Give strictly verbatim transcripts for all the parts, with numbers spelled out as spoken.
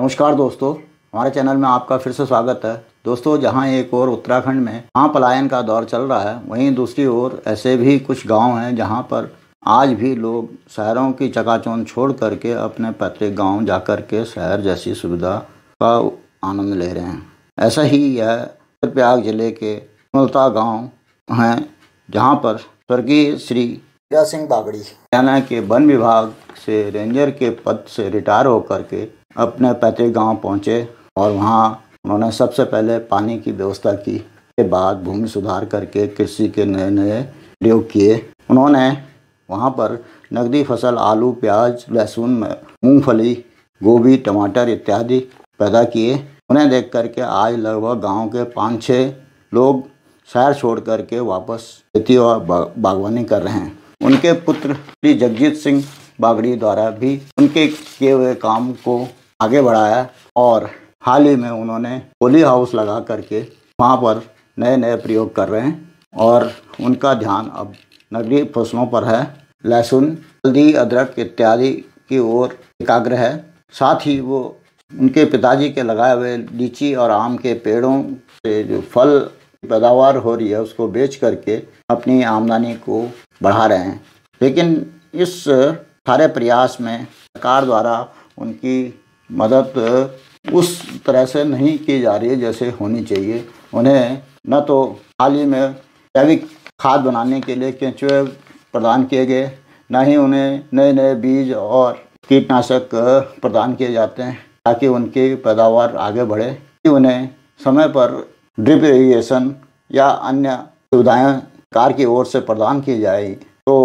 नमस्कार दोस्तों, हमारे चैनल में आपका फिर से स्वागत है। दोस्तों, जहां एक ओर उत्तराखंड में वहाँ पलायन का दौर चल रहा है, वहीं दूसरी ओर ऐसे भी कुछ गांव हैं जहां पर आज भी लोग शहरों की चकाचौंध छोड़ करके अपने पैतृक गांव जा कर के शहर जैसी सुविधा का आनंद ले रहे हैं। ऐसा ही यह पिराग जिले के मुल्टा गाँव हैं जहाँ पर स्वर्गीय श्री जय सिंह बागड़ी हरियाणा के वन विभाग से रेंजर के पद से रिटायर होकर के अपने पैतृक गांव पहुंचे और वहां उन्होंने सबसे पहले पानी की व्यवस्था की, के बाद भूमि सुधार करके कृषि के नए नए प्रयोग किए। उन्होंने वहां पर नकदी फसल आलू, प्याज, लहसुन, मूंगफली, गोभी, टमाटर इत्यादि पैदा किए। उन्हें देख करके आज लगभग गांव के पाँच छः लोग शहर छोड़ करके वापस खेती और बागवानी कर रहे हैं। उनके पुत्र श्री जगजीत सिंह बागड़ी द्वारा भी उनके किए हुए काम को आगे बढ़ाया और हाल ही में उन्होंने पॉली हाउस लगा करके वहाँ पर नए नए प्रयोग कर रहे हैं और उनका ध्यान अब नगरीय फसलों पर है। लहसुन, हल्दी, अदरक इत्यादि की ओर एकाग्र है। साथ ही वो उनके पिताजी के लगाए हुए लीची और आम के पेड़ों से जो फल पैदावार हो रही है उसको बेच करके अपनी आमदनी को बढ़ा रहे हैं। लेकिन इस सारे प्रयास में सरकार द्वारा उनकी मदद उस तरह से नहीं की जा रही है जैसे होनी चाहिए। उन्हें न तो हाल ही में जैविक खाद बनाने के लिए केंचुए प्रदान किए गए, न ही उन्हें नए नए बीज और कीटनाशक प्रदान किए जाते हैं ताकि उनकी पैदावार आगे बढ़े। उन्हें समय पर ड्रिप इरीगेशन या अन्य सुविधाएँ सरकार की ओर से प्रदान की जाएगी तो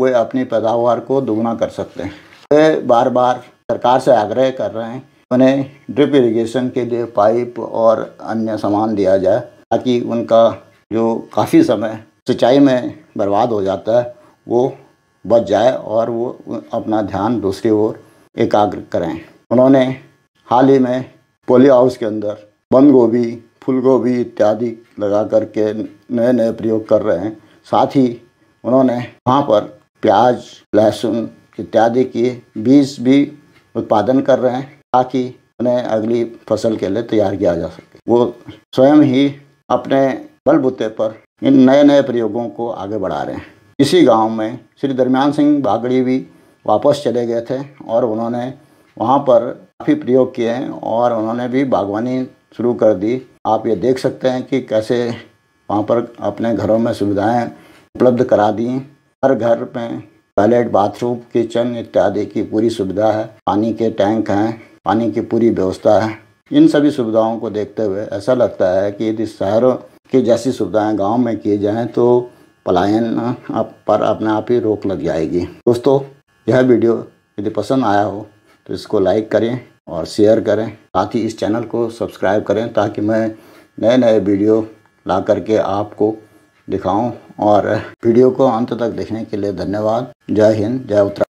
वे अपनी पैदावार को दोगुना कर सकते हैं। वे बार बार सरकार से आग्रह कर रहे हैं उन्हें ड्रिप इरीगेशन के लिए पाइप और अन्य सामान दिया जाए ताकि उनका जो काफ़ी समय सिंचाई में बर्बाद हो जाता है वो बच जाए और वो अपना ध्यान दूसरी ओर एकाग्र करें। उन्होंने हाल ही में पॉली हाउस के अंदर बंद गोभी, फूल गोभी इत्यादि लगा करके नए नए प्रयोग कर रहे हैं। साथ ही उन्होंने वहाँ पर प्याज, लहसुन इत्यादि की बीज भी उत्पादन कर रहे हैं ताकि उन्हें अगली फसल के लिए तैयार किया जा सके। वो स्वयं ही अपने बलबूते पर इन नए नए प्रयोगों को आगे बढ़ा रहे हैं। इसी गांव में श्री दरम्यान सिंह बागड़ी भी वापस चले गए थे और उन्होंने वहाँ पर काफ़ी प्रयोग किए हैं और उन्होंने भी बागवानी शुरू कर दी। आप ये देख सकते हैं कि कैसे वहाँ पर अपने घरों में सुविधाएँ उपलब्ध करा दी। हर घर में टॉयलेट, बाथरूम, किचन इत्यादि की पूरी सुविधा है। पानी के टैंक हैं, पानी की पूरी व्यवस्था है। इन सभी सुविधाओं को देखते हुए ऐसा लगता है कि यदि शहरों की जैसी सुविधाएं गांव में की जाएं तो पलायन पर अपने आप ही रोक लग जाएगी। दोस्तों, यह वीडियो यदि पसंद आया हो तो इसको लाइक करें और शेयर करें। साथ ही इस चैनल को सब्सक्राइब करें ताकि मैं नए नए वीडियो ला करके आपको दिखाऊं। और वीडियो को अंत तक देखने के लिए धन्यवाद। जय हिंद, जय उत्तराखंड।